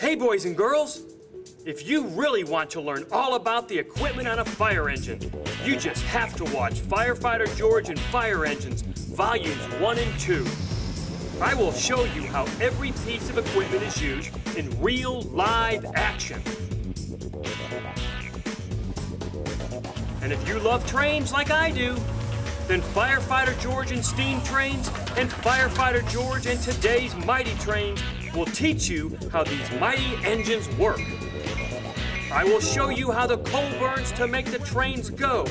Hey, boys and girls, if you really want to learn all about the equipment on a fire engine, you just have to watch Firefighter George and Fire Engines, Volumes 1 and 2. I will show you how every piece of equipment is used in real, live action. And if you love trains like I do, then Firefighter George and Steam Trains and Firefighter George and Today's Mighty Trains will teach you how these mighty engines work. I will show you how the coal burns to make the trains go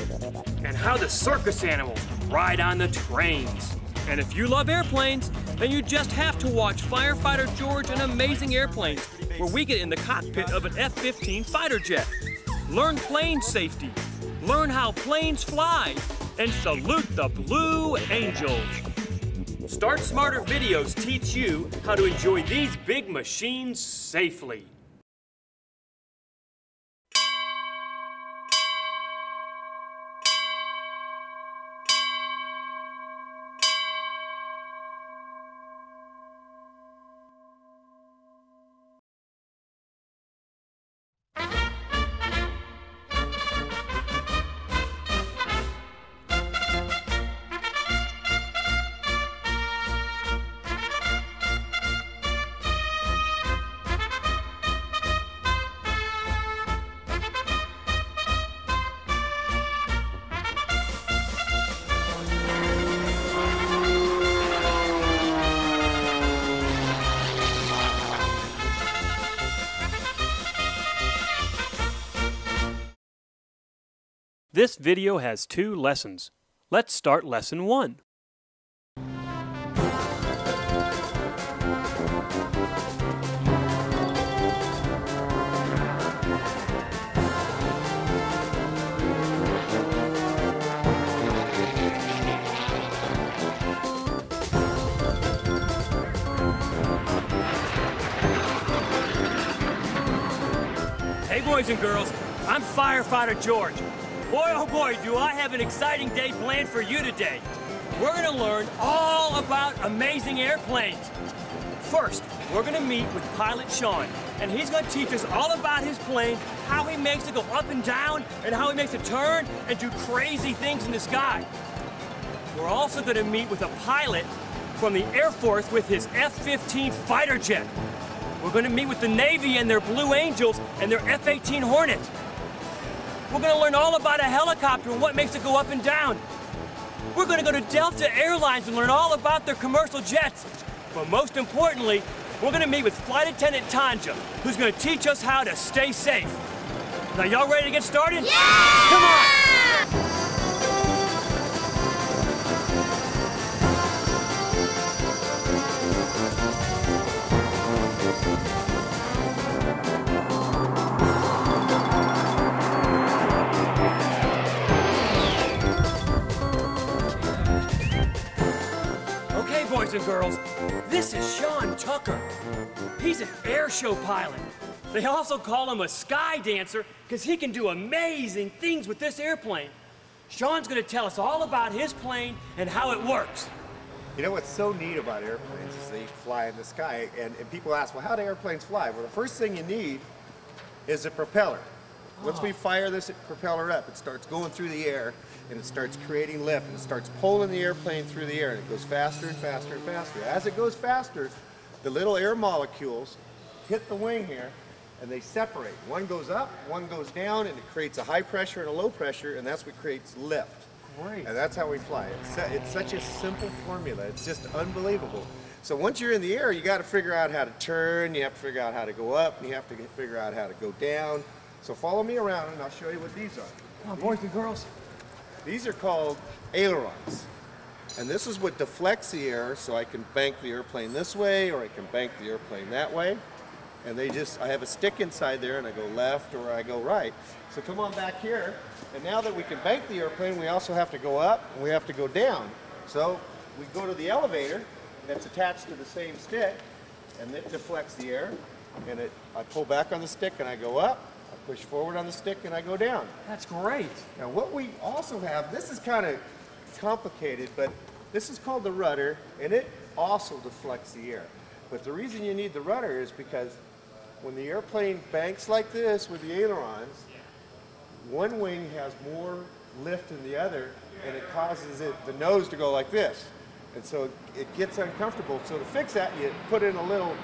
and how the circus animals ride on the trains. And if you love airplanes, then you just have to watch Firefighter George and Amazing Airplanes, where we get in the cockpit of an F-15 fighter jet, learn plane safety, learn how planes fly, and salute the Blue Angels. Start Smarter videos teach you how to enjoy these big machines safely. This video has two lessons. Let's start lesson one. Hey boys and girls, I'm Firefighter George. Boy, oh boy, do I have an exciting day planned for you today. We're gonna learn all about amazing airplanes. First, we're gonna meet with Pilot Sean, and he's gonna teach us all about his plane, how he makes it go up and down, and how he makes it turn and do crazy things in the sky. We're also gonna meet with a pilot from the Air Force with his F-15 fighter jet. We're gonna meet with the Navy and their Blue Angels and their F-18 Hornet. We're going to learn all about a helicopter and what makes it go up and down. We're going to go to Delta Airlines and learn all about their commercial jets. But most importantly, we're going to meet with Flight Attendant Tanja, who's going to teach us how to stay safe. Now, y'all ready to get started? Yeah! Come on! Boys and girls, this is Sean Tucker. He's an air show pilot. They also call him a sky dancer because he can do amazing things with this airplane. Sean's going to tell us all about his plane and how it works. You know what's so neat about airplanes is they fly in the sky, and people ask, well, how do airplanes fly? Well, the first thing you need is a propeller. Once we fire this propeller up, it starts going through the air, and it starts creating lift, and it starts pulling the airplane through the air, and it goes faster and faster and faster. As it goes faster, the little air molecules hit the wing here, and they separate. One goes up, one goes down, and it creates a high pressure and a low pressure, and that's what creates lift. Great. And that's how we fly. It's such a simple formula. It's just unbelievable. So once you're in the air, you got to figure out how to turn, you have to figure out how to go up, and you have to figure out how to go down. So follow me around and I'll show you what these are. Come on, boys and girls. These are called ailerons. And this is what deflects the air, so I can bank the airplane this way or I can bank the airplane that way. And they just, I have a stick inside there and I go left or I go right. So come on back here. And now that we can bank the airplane, we also have to go up and we have to go down. So we go to the elevator that's attached to the same stick and it deflects the air. And I pull back on the stick and I go up. Push forward on the stick and I go down. That's great. Now what we also have, this is kind of complicated, but this is called the rudder and it also deflects the air. But the reason you need the rudder is because when the airplane banks like this with the ailerons, one wing has more lift than the other, and it causes it, the nose to go like this. And so it gets uncomfortable. So to fix that, you put in a little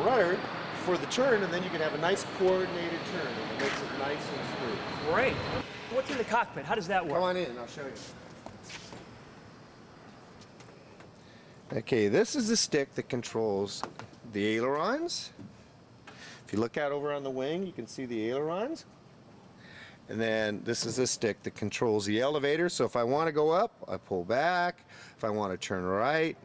rudder for the turn, and then you can have a nice coordinated turn. It makes it nice and smooth. Great. What's in the cockpit? How does that work? Come on in, I'll show you. Okay, this is the stick that controls the ailerons. If you look out over on the wing, you can see the ailerons. And then this is the stick that controls the elevator. So if I want to go up, I pull back. If I want to turn right,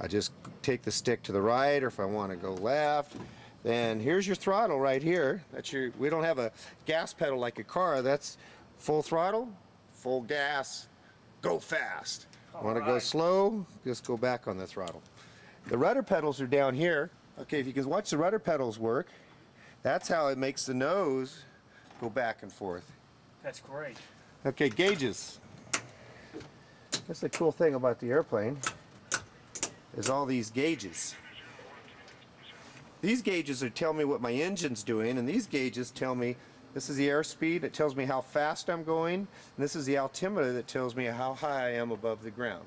I just take the stick to the right, or if I want to go left. Then here's your throttle right here. That's your, we don't have a gas pedal like a car. That's full throttle, full gas, go fast. Want to go slow, just go back on the throttle. The rudder pedals are down here. Okay, if you can watch the rudder pedals work, that's how it makes the nose go back and forth. That's great. Okay, gauges. That's the cool thing about the airplane, is all these gauges. These gauges are tell me what my engine's doing, and these gauges tell me, this is the airspeed, it tells me how fast I'm going, and this is the altimeter that tells me how high I am above the ground.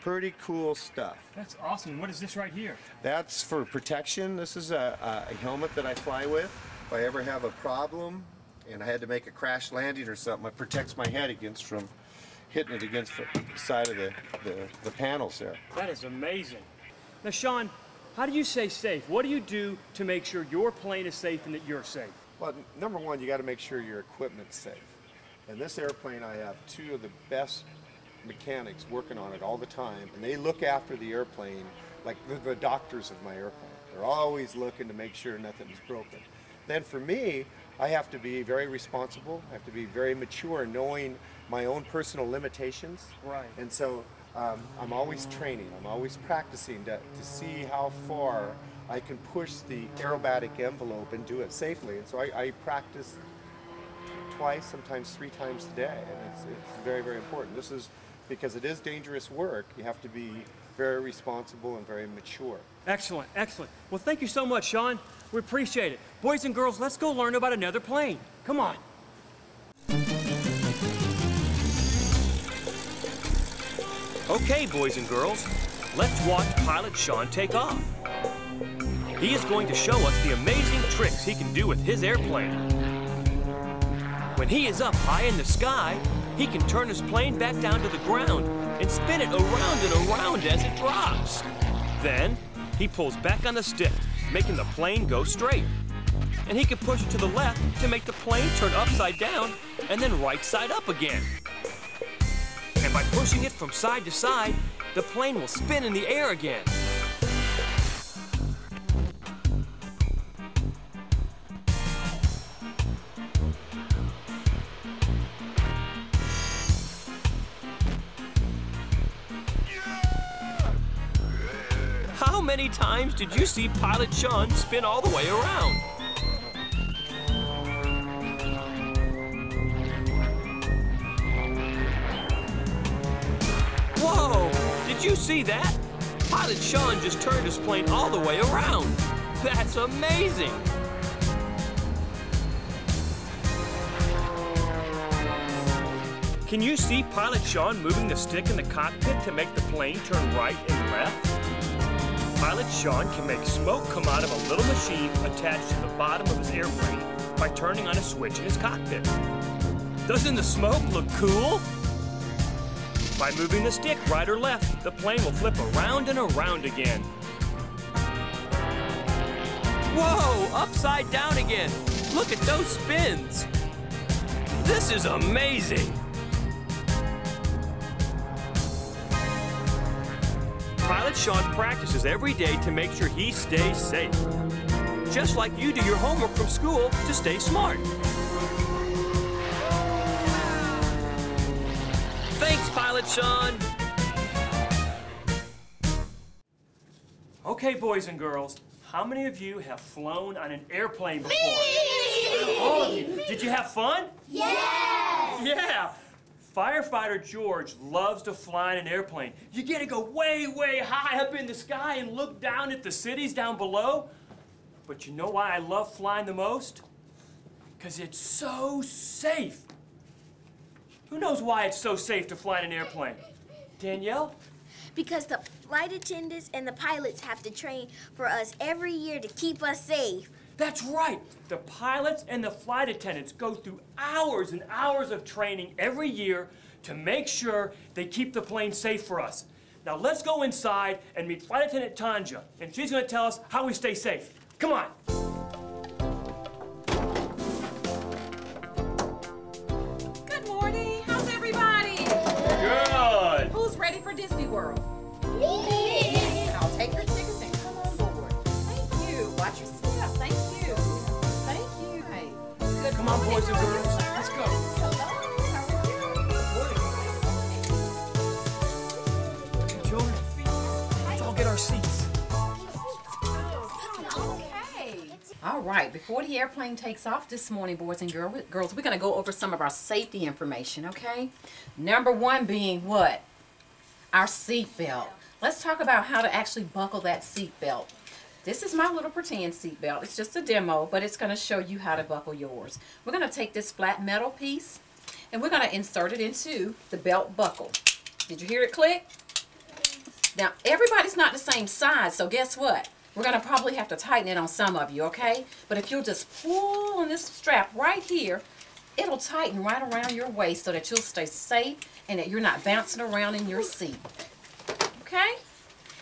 Pretty cool stuff. That's awesome. What is this right here? That's for protection. This is a helmet that I fly with. If I ever have a problem and I had to make a crash landing or something, it protects my head against from hitting it against the side of the panels there. That is amazing. Now, Sean, how do you stay safe? What do you do to make sure your plane is safe and that you're safe? Well, number one, you got to make sure your equipment's safe. And this airplane, I have two of the best mechanics working on it all the time, and they look after the airplane like the doctors of my airplane. They're always looking to make sure nothing's broken. Then for me, I have to be very responsible. I have to be very mature, knowing my own personal limitations. Right. And so I'm always training. I'm always practicing to see how far I can push the aerobatic envelope and do it safely. And so I practice twice, sometimes three times a day. And it's very, very important. This is because it is dangerous work. You have to be very responsible and very mature. Excellent, excellent. Well, thank you so much, Sean. We appreciate it. Boys and girls, let's go learn about another plane. Come on. Okay, boys and girls, let's watch Pilot Sean take off. He is going to show us the amazing tricks he can do with his airplane. When he is up high in the sky, he can turn his plane back down to the ground and spin it around and around as it drops. Then, he pulls back on the stick, making the plane go straight. And he can push it to the left to make the plane turn upside down and then right side up again. And by pushing it from side to side, the plane will spin in the air again. How many times did you see Pilot Sean spin all the way around? Whoa! Did you see that? Pilot Sean just turned his plane all the way around. That's amazing! Can you see Pilot Sean moving the stick in the cockpit to make the plane turn right and left? Pilot Sean can make smoke come out of a little machine attached to the bottom of his airplane by turning on a switch in his cockpit. Doesn't the smoke look cool? By moving the stick right or left, the plane will flip around and around again. Whoa! Upside down again! Look at those spins! This is amazing! Pilot Sean practices every day to make sure he stays safe. Just like you do your homework from school to stay smart. Thanks, Pilot Sean. Okay, boys and girls, how many of you have flown on an airplane before? Me! All of you. Did you have fun? Yes! Yeah! Firefighter George loves to fly in an airplane. You get to go way, way high up in the sky and look down at the cities down below. But you know why I love flying the most? Because it's so safe. Who knows why it's so safe to fly in an airplane? Danielle? Because the flight attendants and the pilots have to train for us every year to keep us safe. That's right. The pilots and the flight attendants go through hours and hours of training every year to make sure they keep the plane safe for us. Now let's go inside and meet Flight Attendant Tanja, and she's going to tell us how we stay safe. Come on. Good morning. How's everybody? Good. Who's ready for Disney World? Me. And I'll take your tickets and come on board. Thank you. Watch your step. Thank you. Thank you. Right. Good come morning. On, boys and girls. Let's go. Hello. How are you? Good morning. Hey, children. Let's all get our seats. All right, before the airplane takes off this morning, boys and girls, we're going to go over some of our safety information, okay? Number one being what? Our seatbelt. Let's talk about how to actually buckle that seatbelt. This is my little pretend seatbelt. It's just a demo, but it's going to show you how to buckle yours. We're going to take this flat metal piece, and we're going to insert it into the belt buckle. Did you hear it click? Now, everybody's not the same size, so guess what? We're going to probably have to tighten it on some of you, okay? But if you'll just pull on this strap right here, it'll tighten right around your waist so that you'll stay safe and that you're not bouncing around in your seat. Okay?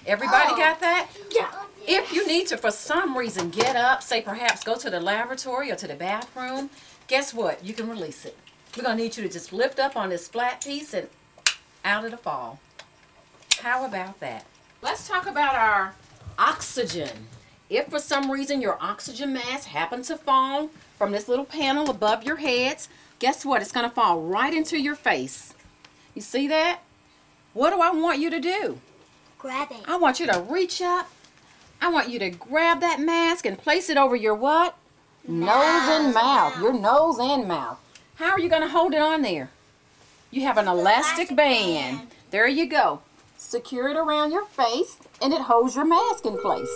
Everybody got that? Yeah. If you need to, for some reason, get up, say perhaps go to the lavatory or to the bathroom, guess what? You can release it. We're going to need you to just lift up on this flat piece and out of the fall. How about that? Let's talk about our oxygen. If for some reason your oxygen mask happens to fall from this little panel above your heads, guess what? It's going to fall right into your face. You see that? What do I want you to do? Grab it. I want you to reach up. I want you to grab that mask and place it over your what? Nose and mouth. Your nose and mouth. How are you going to hold it on there? You have an elastic band. There you go. Secure it around your face, and it holds your mask in place.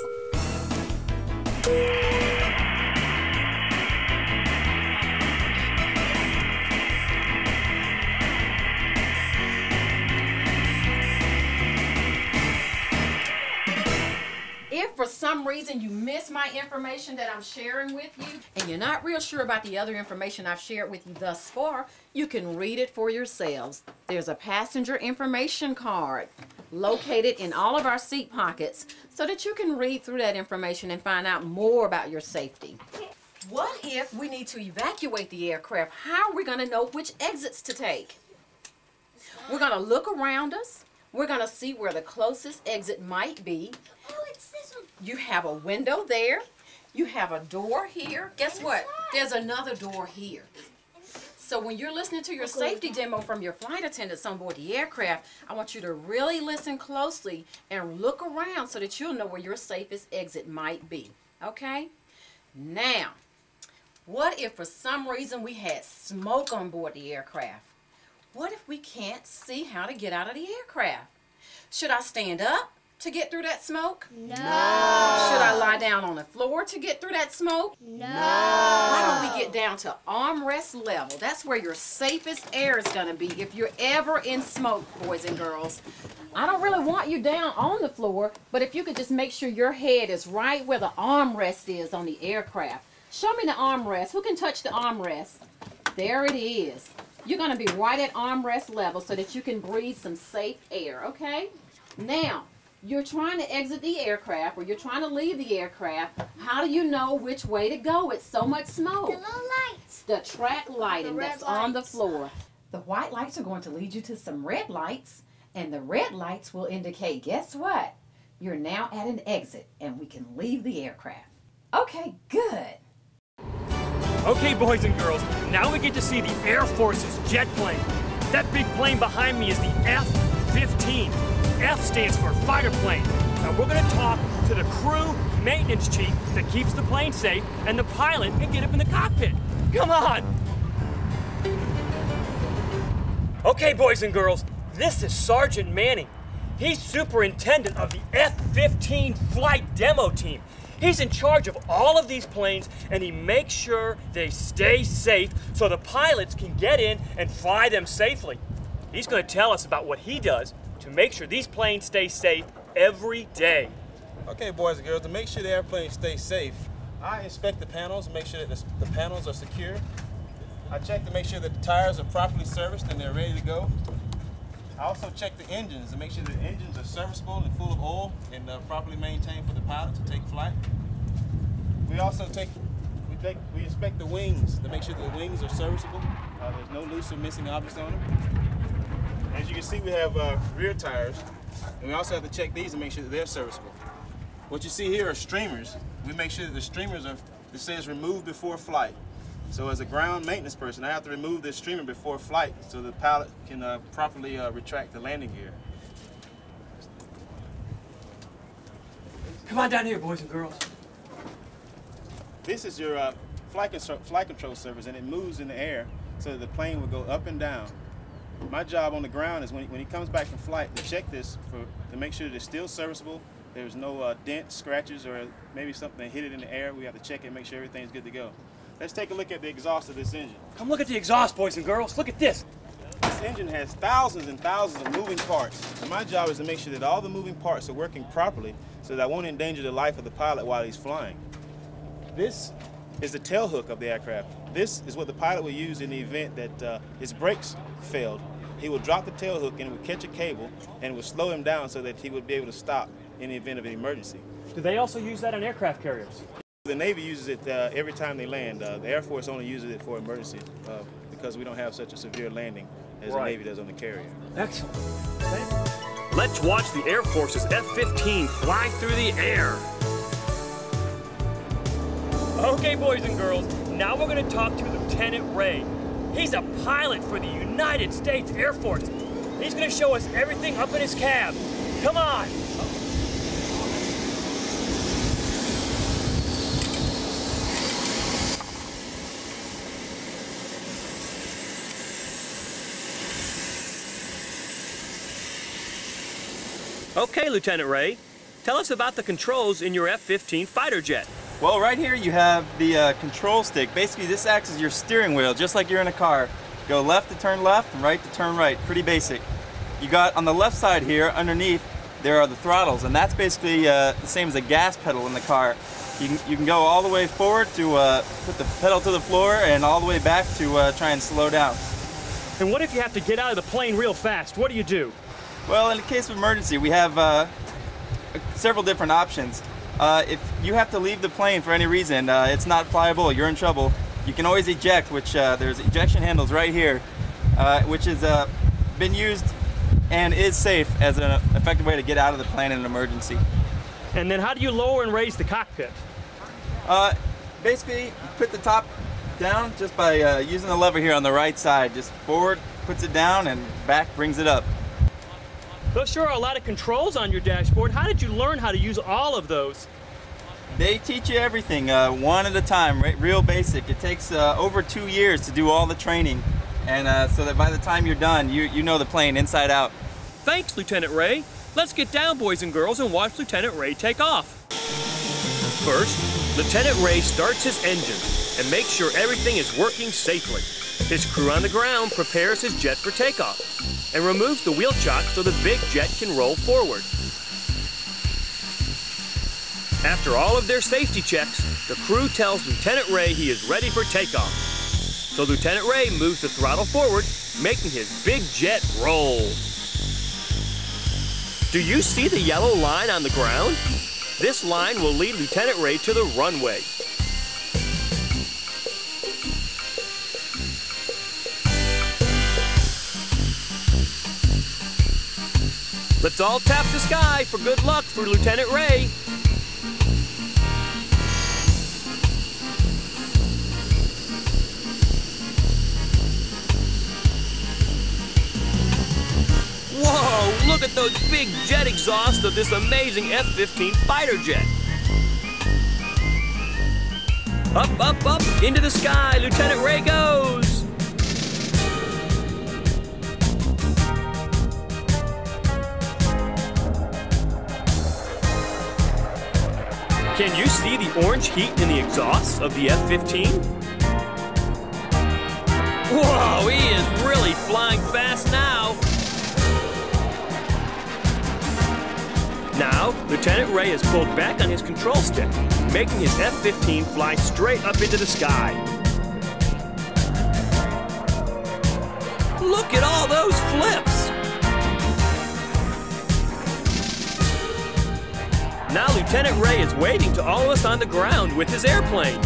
If for some reason you miss my information that I'm sharing with you, and you're not real sure about the other information I've shared with you thus far, you can read it for yourselves. There's a passenger information card located in all of our seat pockets so that you can read through that information and find out more about your safety. What if we need to evacuate the aircraft? How are we going to know which exits to take? We're going to look around us. We're going to see where the closest exit might be. Oh, it's this one. You have a window there. You have a door here. Guess what? There's another door here. So when you're listening to your safety demo from your flight attendants on board the aircraft, I want you to really listen closely and look around so that you'll know where your safest exit might be. Okay? Now, what if for some reason we had smoke on board the aircraft? What if we can't see how to get out of the aircraft? Should I stand up to get through that smoke? No. Should I lie down on the floor to get through that smoke? No. Why don't we get down to armrest level? That's where your safest air is going to be if you're ever in smoke, boys and girls. I don't really want you down on the floor, but if you could just make sure your head is right where the armrest is on the aircraft. Show me the armrest. Who can touch the armrest? There it is. You're going to be right at armrest level so that you can breathe some safe air, okay? Now, you're trying to exit the aircraft or you're trying to leave the aircraft. How do you know which way to go? It's so much smoke. The little lights. The track lighting that's on the floor. The white lights are going to lead you to some red lights, and the red lights will indicate, guess what? You're now at an exit, and we can leave the aircraft. Okay, good. Okay, boys and girls, now we get to see the Air Force's jet plane. That big plane behind me is the F-15. F stands for fighter plane. Now we're going to talk to the crew maintenance chief that keeps the plane safe and the pilot can get up in the cockpit. Come on! Okay, boys and girls, this is Sergeant Manning. He's superintendent of the F-15 flight demo team. He's in charge of all of these planes, and he makes sure they stay safe so the pilots can get in and fly them safely. He's going to tell us about what he does to make sure these planes stay safe every day. Okay, boys and girls, to make sure the airplanes stay safe, I inspect the panels, make sure that the panels are secure. I check to make sure that the tires are properly serviced and they're ready to go. I also check the engines to make sure the engines are serviceable and full of oil and properly maintained for the pilot to take flight. We also inspect the wings to make sure the wings are serviceable. There's no loose or missing objects on them. As you can see, we have rear tires, and we also have to check these to make sure that they're serviceable. What you see here are streamers. We make sure that the streamers are, it says removed before flight. So as a ground maintenance person, I have to remove this streamer before flight so the pilot can properly retract the landing gear. Come on down here, boys and girls. This is your flight control service, and it moves in the air so that the plane will go up and down. My job on the ground is when he comes back from flight to check this to make sure that it's still serviceable. There's no dents, scratches, or maybe something hit it in the air. We have to check it and make sure everything's good to go. Let's take a look at the exhaust of this engine. Come look at the exhaust, boys and girls. Look at this. This engine has thousands and thousands of moving parts. And my job is to make sure that all the moving parts are working properly so that I won't endanger the life of the pilot while he's flying. This is the tail hook of the aircraft. This is what the pilot will use in the event that his brakes failed. He will drop the tail hook and it will catch a cable and it will slow him down so that he would be able to stop in the event of an emergency. Do they also use that on aircraft carriers? The Navy uses it every time they land. The Air Force only uses it for emergency because we don't have such a severe landing as the Navy does on the carrier. Excellent. Okay. Let's watch the Air Force's F-15 fly through the air. Okay, boys and girls, now we're going to talk to Lieutenant Ray. He's a pilot for the United States Air Force. He's going to show us everything up in his cab. Come on. Okay, Lieutenant Ray, tell us about the controls in your F-15 fighter jet. Well, right here you have the control stick. Basically, this acts as your steering wheel, just like you're in a car. Go left to turn left and right to turn right. Pretty basic. You got on the left side here, underneath, there are the throttles, and that's basically the same as a gas pedal in the car. You can go all the way forward to put the pedal to the floor and all the way back to try and slow down. And what if you have to get out of the plane real fast? What do you do? Well, in the case of emergency, we have several different options. If you have to leave the plane for any reason, it's not flyable, you're in trouble, you can always eject, which there's ejection handles right here, which has been used and is safe as an effective way to get out of the plane in an emergency. And then how do you lower and raise the cockpit? Basically, you put the top down just by using the lever here on the right side. Just forward, puts it down, and back brings it up. There sure are a lot of controls on your dashboard. How did you learn how to use all of those? They teach you everything one at a time, real basic. It takes over 2 years to do all the training, and so that by the time you're done, you know the plane inside out. Thanks, Lieutenant Ray. Let's get down, boys and girls, and watch Lieutenant Ray take off. First, Lieutenant Ray starts his engine and makes sure everything is working safely. His crew on the ground prepares his jet for takeoff and removes the wheel chock so the big jet can roll forward. After all of their safety checks, the crew tells Lieutenant Ray he is ready for takeoff. So Lieutenant Ray moves the throttle forward, making his big jet roll. Do you see the yellow line on the ground? This line will lead Lieutenant Ray to the runway. Let's all tap the sky for good luck for Lieutenant Ray. Whoa, look at those big jet exhausts of this amazing F-15 fighter jet. Up, up, up, into the sky, Lieutenant Ray goes. Can you see the orange heat in the exhaust of the F-15? Whoa, he is really flying fast now. Now, Lieutenant Ray has pulled back on his control stick, making his F-15 fly straight up into the sky. Look at all those flips! Now Lieutenant Ray is waving to all of us on the ground with his airplane.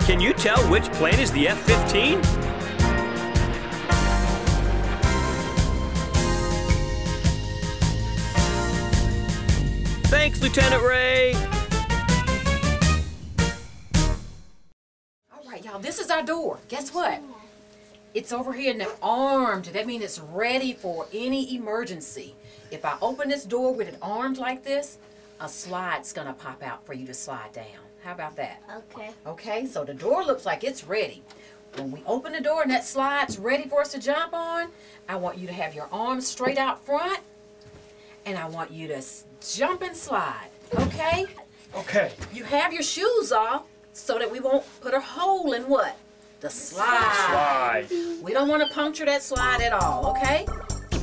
Can you tell which plane is the F-15? Thanks, Lieutenant Ray! All right, y'all, this is our door. Guess what? It's over here and armed. That means it's ready for any emergency. If I open this door with it armed like this, a slide's gonna pop out for you to slide down. How about that? Okay. Okay, so the door looks like it's ready. When we open the door and that slide's ready for us to jump on, I want you to have your arms straight out front, and I want you to jump and slide, okay? Okay. You have your shoes off so that we won't put a hole in what? The slide. We don't want to puncture that slide at all, okay?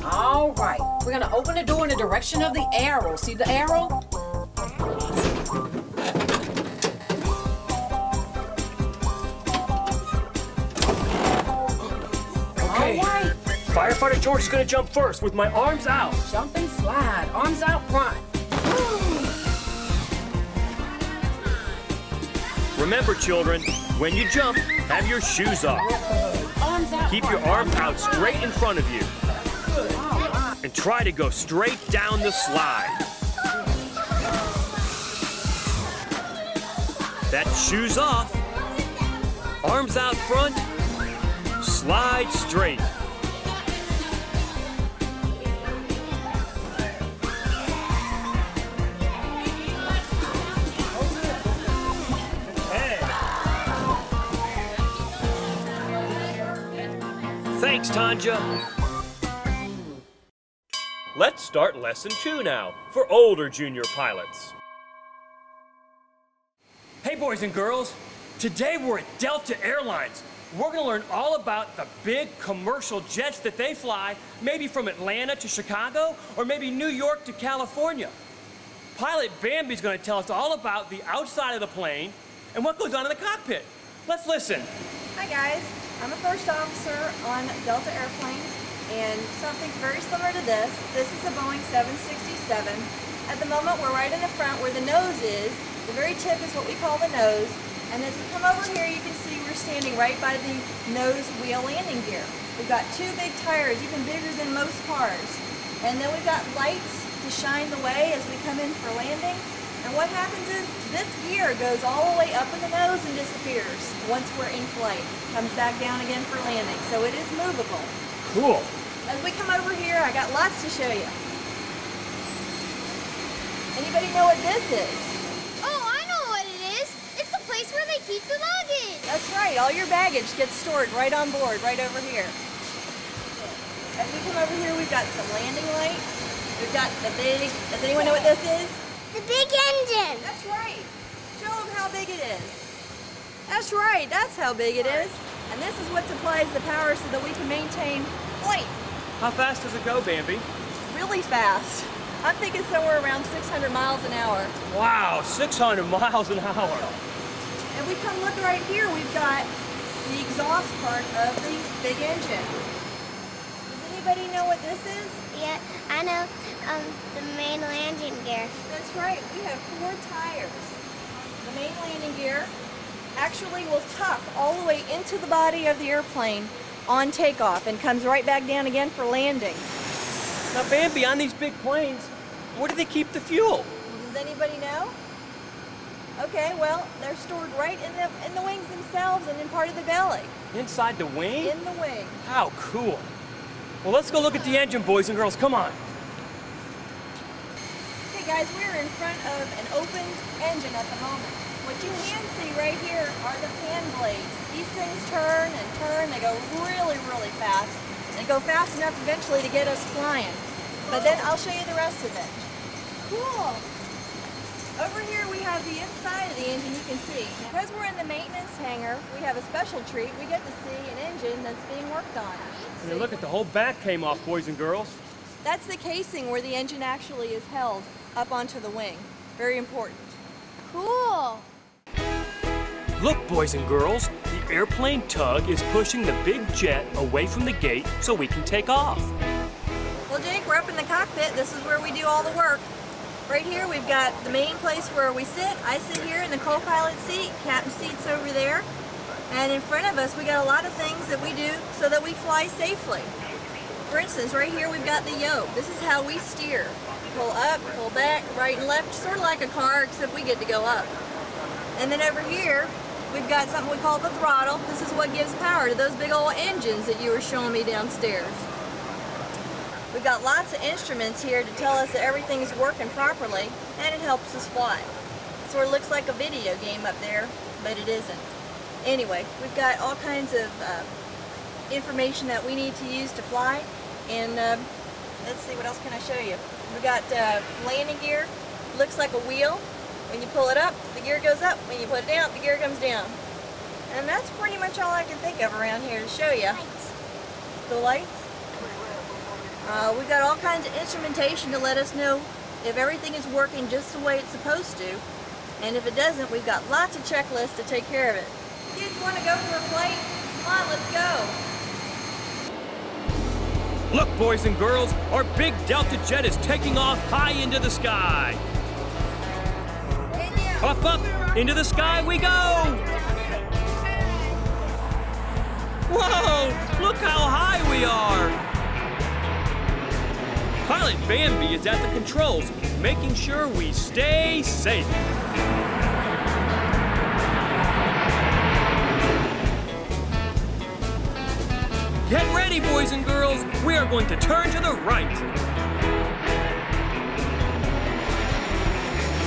All right. We're going to open the door in the direction of the arrow. See the arrow? Okay. All right. Firefighter George is going to jump first with my arms out. Jump and slide. Arms out front. Remember, children, when you jump, have your shoes off. Keep your arms out straight in front of you. And try to go straight down the slide. That's shoes off. Arms out front. Slide straight. Thanks, Tanja. Let's start lesson 2 now for older junior pilots. Hey boys and girls, today we're at Delta Airlines. We're gonna learn all about the big commercial jets that they fly, maybe from Atlanta to Chicago, or maybe New York to California. Pilot Bambi's gonna tell us all about the outside of the plane and what goes on in the cockpit. Let's listen. Hi guys. I'm a first officer on Delta Airplane, and something very similar to this. This is a Boeing 767. At the moment, we're right in the front where the nose is. The very tip is what we call the nose. And as we come over here, you can see we're standing right by the nose wheel landing gear. We've got 2 big tires, even bigger than most cars. And then we've got lights to shine the way as we come in for landing. And what happens is this gear goes all the way up in the nose and disappears once we're in flight. Comes back down again for landing, so it is movable. Cool. As we come over here, I got lots to show you. Anybody know what this is? Oh, I know what it is. It's the place where they keep the luggage. That's right. All your baggage gets stored right on board, right over here. As we come over here, we've got some landing lights. We've got the big, does anyone know what this is? The big engine. That's right. Show them how big it is. That's right. That's how big it is. And this is what supplies the power so that we can maintain flight. How fast does it go, Bambi? Really fast. I'm thinking somewhere around 600 miles an hour. Wow, 600 miles an hour. And we come look right here. We've got the exhaust part of the big engine. Does anybody know what this is? Yeah, I know. The main landing gear. That's right. We have 4 tires. The main landing gear actually will tuck all the way into the body of the airplane on takeoff and comes right back down again for landing. Now, Bambi, on these big planes, where do they keep the fuel? Does anybody know? Okay, well, they're stored right in the wings themselves and in part of the belly. Inside the wing? In the wing. How cool. Well, let's go look at the engine, boys and girls. Come on. Guys, we're in front of an open engine at the moment. What you can see right here are the fan blades. These things turn and turn. They go really, really fast. They go fast enough eventually to get us flying. But then I'll show you the rest of it. cool. Over here we have the inside of the engine you can see. Because we're in the maintenance hangar, we have a special treat. We get to see an engine that's being worked on. And look at the whole back came off, boys and girls. That's the casing where the engine actually is held up onto the wing. Very important. Cool. Look, boys and girls, the airplane tug is pushing the big jet away from the gate so we can take off. Well, Jake, we're up in the cockpit. This is where we do all the work. Right here, we've got the main place where we sit. I sit here in the co-pilot seat, captain seat's over there. And in front of us, we got a lot of things that we do so that we fly safely. For instance, right here we've got the yoke. This is how we steer. Pull up, pull back, right and left, sort of like a car, except we get to go up. And then over here, we've got something we call the throttle. This is what gives power to those big old engines that you were showing me downstairs. We've got lots of instruments here to tell us that everything's working properly, and it helps us fly. Sort of looks like a video game up there, but it isn't. Anyway, we've got all kinds of information that we need to use to fly. And let's see, what else can I show you? We've got landing gear. Looks like a wheel. When you pull it up, the gear goes up. When you put it down, the gear comes down. And that's pretty much all I can think of around here to show you. Lights. The lights. We've got all kinds of instrumentation to let us know if everything is working just the way it's supposed to. And if it doesn't, we've got lots of checklists to take care of it. Kids want to go for a flight? Come on, let's go. Look, boys and girls, our big Delta jet is taking off high into the sky. Up, up, into the sky we go! Whoa, look how high we are! Pilot Bambi is at the controls, making sure we stay safe. Get ready, boys and girls. We are going to turn to the right.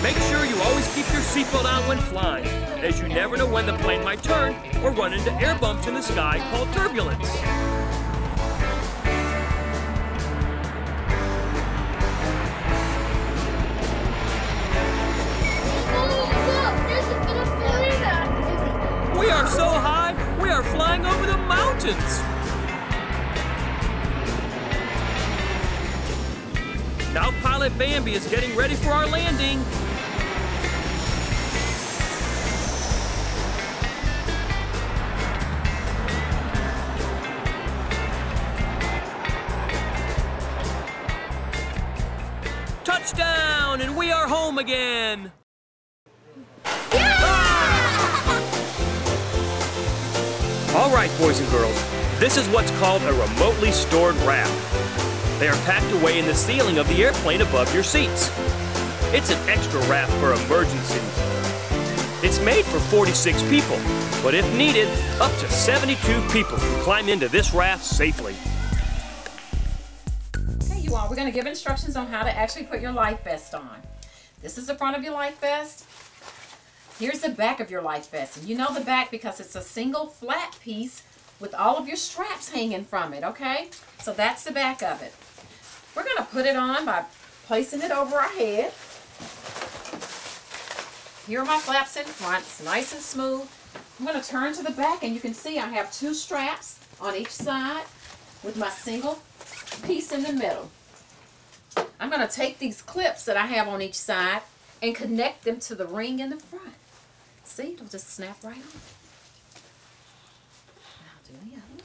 Make sure you always keep your seatbelt on when flying, as you never know when the plane might turn or run into air bumps in the sky called turbulence. We are so high, we are flying over the mountains. Now Pilot Bambi is getting ready for our landing. Touchdown, and we are home again. Yeah! Ah! All right, boys and girls, this is what's called a remotely stored raft. They are packed away in the ceiling of the airplane above your seats. It's an extra raft for emergencies. It's made for 46 people, but if needed, up to 72 people can climb into this raft safely. Okay, you all, we're going to give instructions on how to actually put your life vest on. This is the front of your life vest. Here's the back of your life vest. And you know the back because it's a single flat piece with all of your straps hanging from it, okay? So that's the back of it. We're going to put it on by placing it over our head. Here are my flaps in front. It's nice and smooth. I'm going to turn to the back, and you can see I have two straps on each side with my single piece in the middle. I'm going to take these clips that I have on each side and connect them to the ring in the front. See, it'll just snap right on. I'll do the other.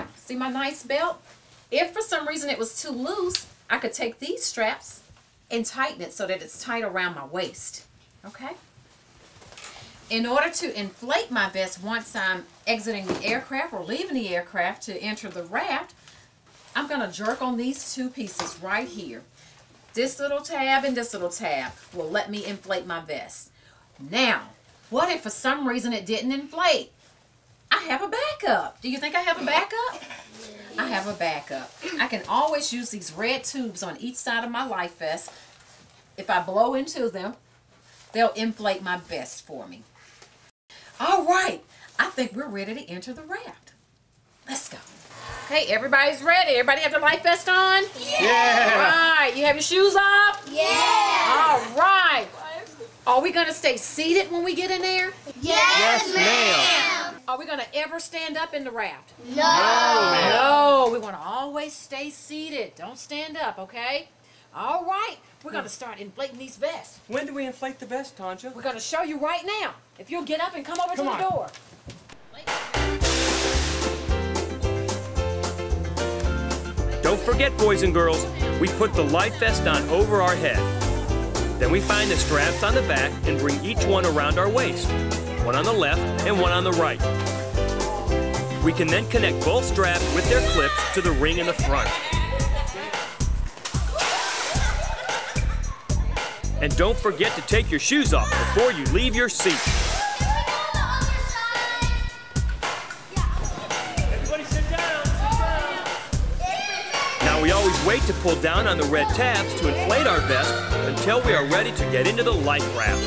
Now, see my nice belt? If for some reason it was too loose, I could take these straps and tighten it so that it's tight around my waist, okay? In order to inflate my vest once I'm exiting the aircraft or leaving the aircraft to enter the raft, I'm gonna jerk on these two pieces right here. This little tab and this little tab will let me inflate my vest. Now, what if for some reason it didn't inflate? I have a backup. Do you think I have a backup? I have a backup. I can always use these red tubes on each side of my life vest. If I blow into them, they'll inflate my vest for me. All right, I think we're ready to enter the raft. Let's go. Okay, everybody's ready. Everybody have their life vest on? Yeah. All right, you have your shoes off? Yeah. All right. Are we going to stay seated when we get in there? Yes, ma'am. Are we going to ever stand up in the raft? No. No, we want to always stay seated. Don't stand up, okay? All right, we're going to start inflating these vests. When do we inflate the vest, Tanja? We're going to show you right now. If you'll get up and come over to the door. Don't forget, boys and girls, we put the life vest on over our head. Then we find the straps on the back and bring each one around our waist, one on the left and one on the right. We can then connect both straps with their clips to the ring in the front. And don't forget to take your shoes off before you leave your seat. We always wait to pull down on the red tabs to inflate our vest until we are ready to get into the life raft.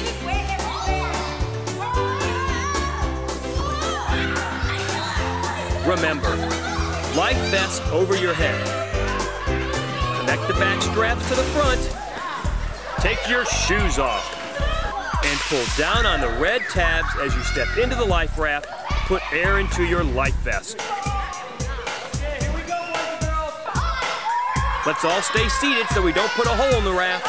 Remember, life vest over your head. Connect the back straps to the front. Take your shoes off. And pull down on the red tabs as you step into the life raft. Put air into your life vest. Let's all stay seated so we don't put a hole in the raft.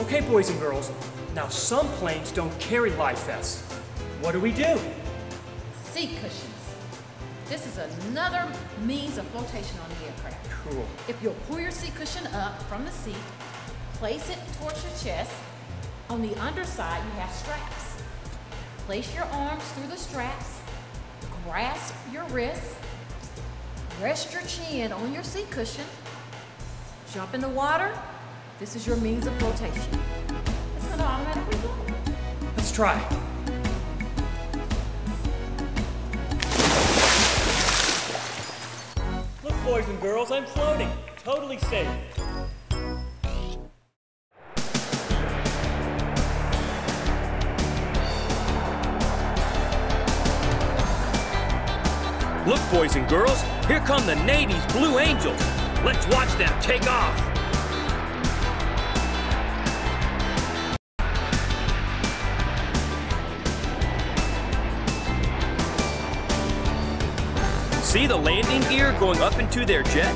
Okay, boys and girls, now some planes don't carry life vests. What do? Seat cushions. This is another means of flotation on the aircraft. Cool. If you'll pull your seat cushion up from the seat, place it towards your chest. On the underside, you have straps. Place your arms through the straps, grasp your wrists, rest your chin on your seat cushion, jump in the water. This is your means of flotation. It's an automatic result. Let's try. Boys and girls, I'm floating, totally safe. Look, boys and girls, here come the Navy's Blue Angels. Let's watch them take off. See the landing gear going up into their jet?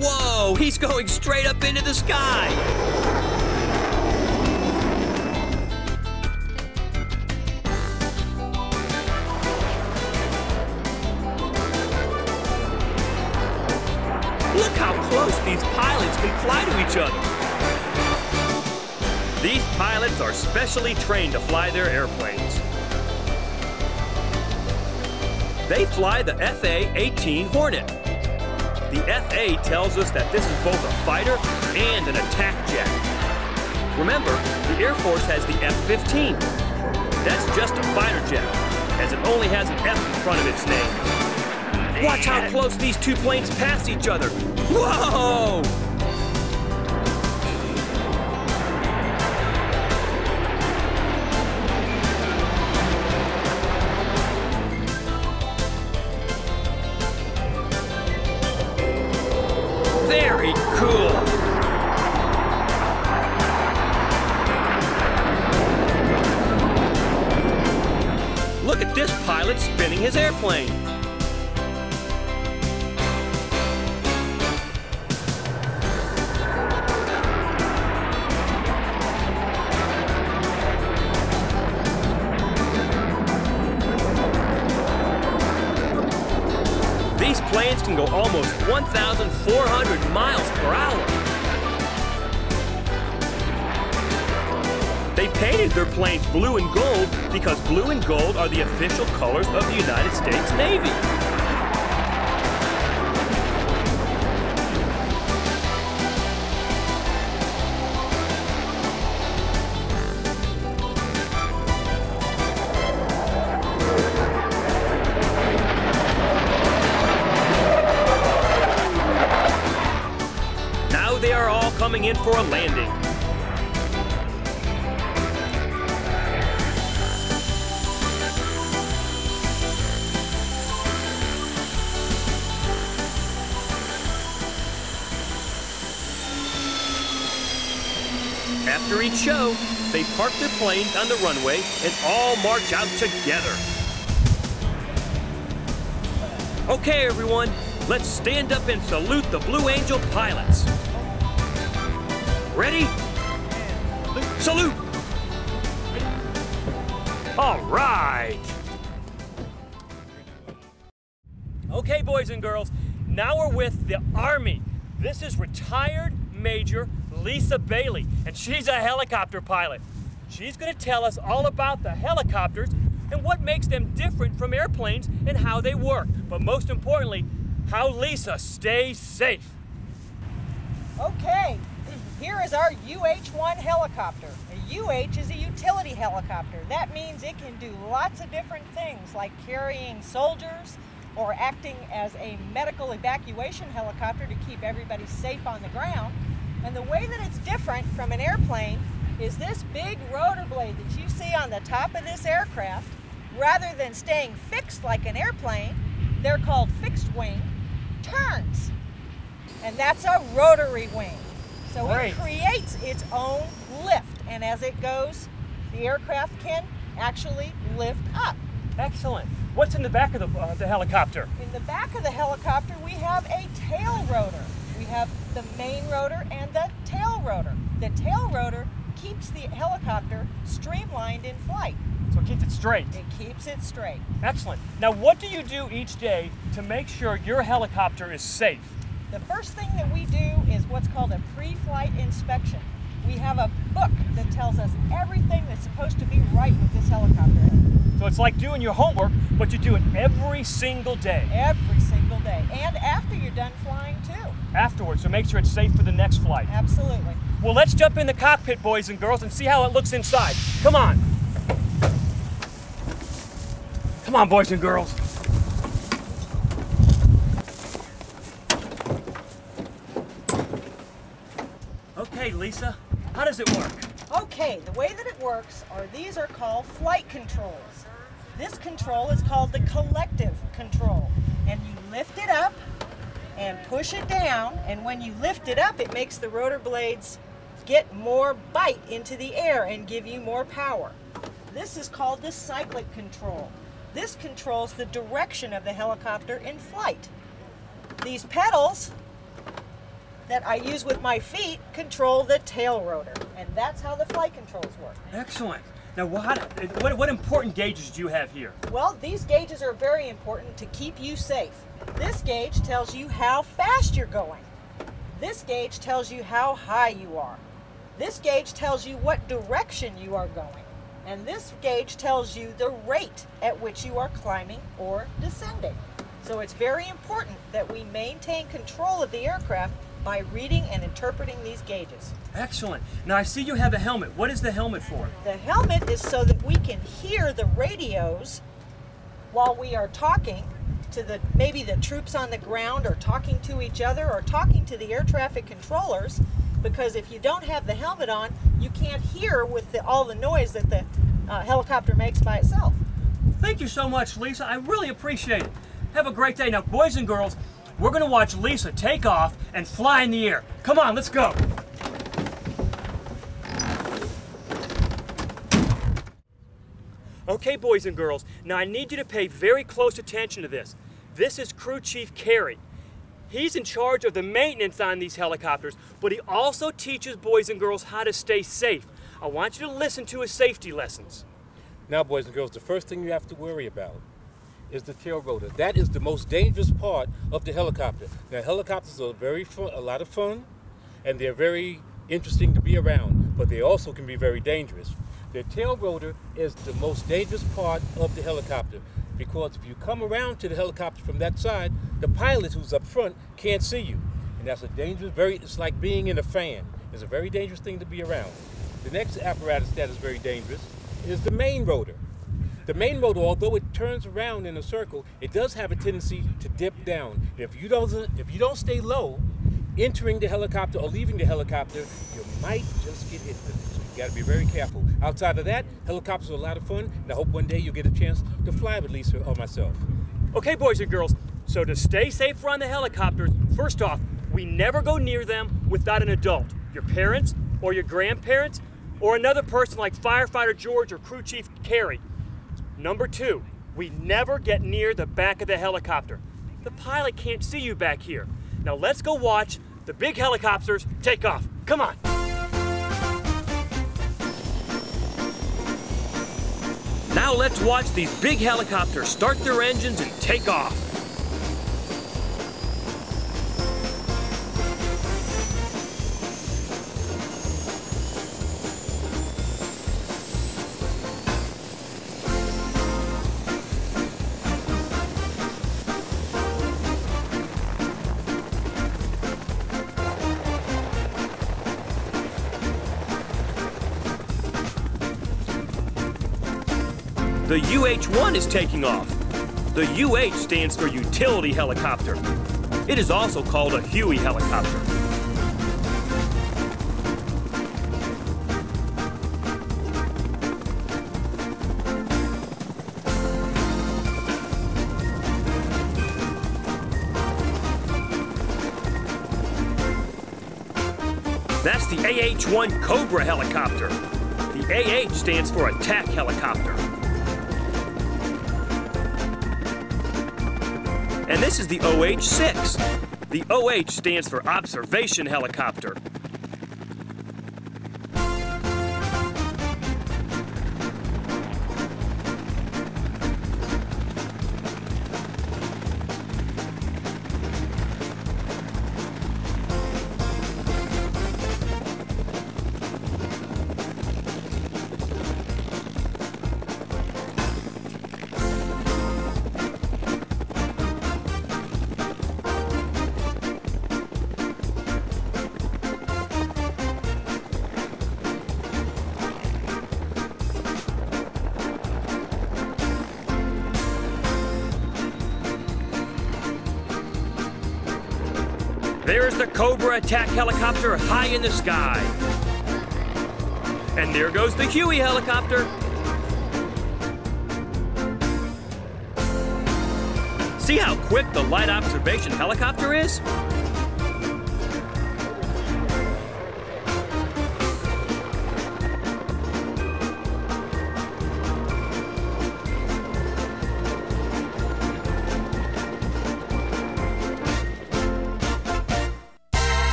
Whoa, he's going straight up into the sky! Look how close these pilots can fly to each other. These pilots are specially trained to fly their airplanes. They fly the F-18 Hornet. The FA tells us that this is both a fighter and an attack jet. Remember, the Air Force has the F-15. That's just a fighter jet, as it only has an F in front of its name. Watch how close these two planes pass each other. Whoa! Very cool. Look at this pilot spinning his airplane. Planes can go almost 1,400 miles per hour. They painted their planes blue and gold because blue and gold are the official colors of the United States Navy. in for a landing. After each show, they park their planes on the runway and all march out together. Okay, everyone, let's stand up and salute the Blue Angel pilots. Ready? Salute! All right! Okay, boys and girls, now we're with the Army. This is retired Major Lisa Bailey, and she's a helicopter pilot. She's going to tell us all about the helicopters and what makes them different from airplanes and how they work. But most importantly, how Lisa stays safe. Okay, here is our UH-1 helicopter. A UH is a utility helicopter. That means it can do lots of different things, like carrying soldiers or acting as a medical evacuation helicopter to keep everybody safe on the ground. And the way that it's different from an airplane is this big rotor blade that you see on the top of this aircraft. Rather than staying fixed like an airplane, they're called fixed wing turns. And that's a rotary wing. So it creates its own lift. And as it goes, the aircraft can actually lift up. Excellent. What's in the back of the helicopter? In the back of the helicopter, we have a tail rotor. We have the main rotor and the tail rotor. The tail rotor keeps the helicopter streamlined in flight. So it keeps it straight. It keeps it straight. Excellent. Now, what do you do each day to make sure your helicopter is safe? The first thing that we do is what's called a pre-flight inspection. We have a book that tells us everything that's supposed to be right with this helicopter. So it's like doing your homework, but you do it every single day. Every single day. And after you're done flying, too. Afterwards, so make sure it's safe for the next flight. Absolutely. Well, let's jump in the cockpit, boys and girls, and see how it looks inside. Come on. Come on, boys and girls. Okay, Lisa, how does it work? Okay, the way that it works are these are called flight controls. This control is called the collective control. And you lift it up and push it down, and when you lift it up, it makes the rotor blades get more bite into the air and give you more power. This is called the cyclic control. This controls the direction of the helicopter in flight. These pedals that I use with my feet control the tail rotor, and that's how the flight controls work. Excellent. Now, what important gauges do you have here? Well, these gauges are very important to keep you safe. This gauge tells you how fast you're going. This gauge tells you how high you are. This gauge tells you what direction you are going. And this gauge tells you the rate at which you are climbing or descending. So it's very important that we maintain control of the aircraft by reading and interpreting these gauges. Excellent. Now I see you have a helmet. What is the helmet for? The helmet is so that we can hear the radios while we are talking to the maybe the troops on the ground or talking to each other or talking to the air traffic controllers, because if you don't have the helmet on, you can't hear with all the noise that the helicopter makes by itself. Thank you so much, Lisa. I really appreciate it. Have a great day. Now, boys and girls, we're going to watch Lisa take off and fly in the air. Come on, let's go. Okay, boys and girls, now I need you to pay very close attention to this. This is Crew Chief Carrie. He's in charge of the maintenance on these helicopters, but he also teaches boys and girls how to stay safe. I want you to listen to his safety lessons. Now, boys and girls, the first thing you have to worry about is the tail rotor. That is the most dangerous part of the helicopter. Now, helicopters are a lot of fun, and they're very interesting to be around, but they also can be very dangerous. The tail rotor is the most dangerous part of the helicopter, because if you come around to the helicopter from that side, the pilot who's up front can't see you. And that's a dangerous, it's like being in a fan. It's a very dangerous thing to be around. The next apparatus that is very dangerous is the main rotor. The main rotor, although it turns around in a circle, it does have a tendency to dip down. If you don't stay low, entering the helicopter or leaving the helicopter, you might just get hit with it. So you got to be very careful. Outside of that, helicopters are a lot of fun, and I hope one day you'll get a chance to fly with Lisa or myself. Okay, boys and girls, so to stay safe around the helicopters, first off, we never go near them without an adult, your parents or your grandparents, or another person like Firefighter George or Crew Chief Carrie. Number two, we never get near the back of the helicopter. The pilot can't see you back here. Now let's go watch the big helicopters take off. Come on. Now let's watch these big helicopters start their engines and take off. The UH-1 is taking off. The UH stands for utility helicopter. It is also called a Huey helicopter. That's the AH-1 Cobra helicopter. The AH stands for attack helicopter. And this is the OH-6. The OH stands for observation helicopter. There's the Cobra attack helicopter high in the sky. And there goes the Huey helicopter. See how quick the light observation helicopter is?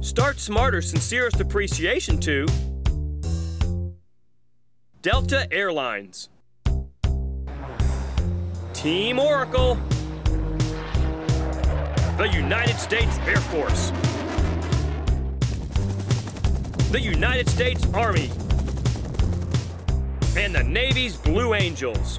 Start Smarter sincerest appreciation to Delta Airlines, Team Oracle, the United States Air Force, the United States Army, and the Navy's Blue Angels.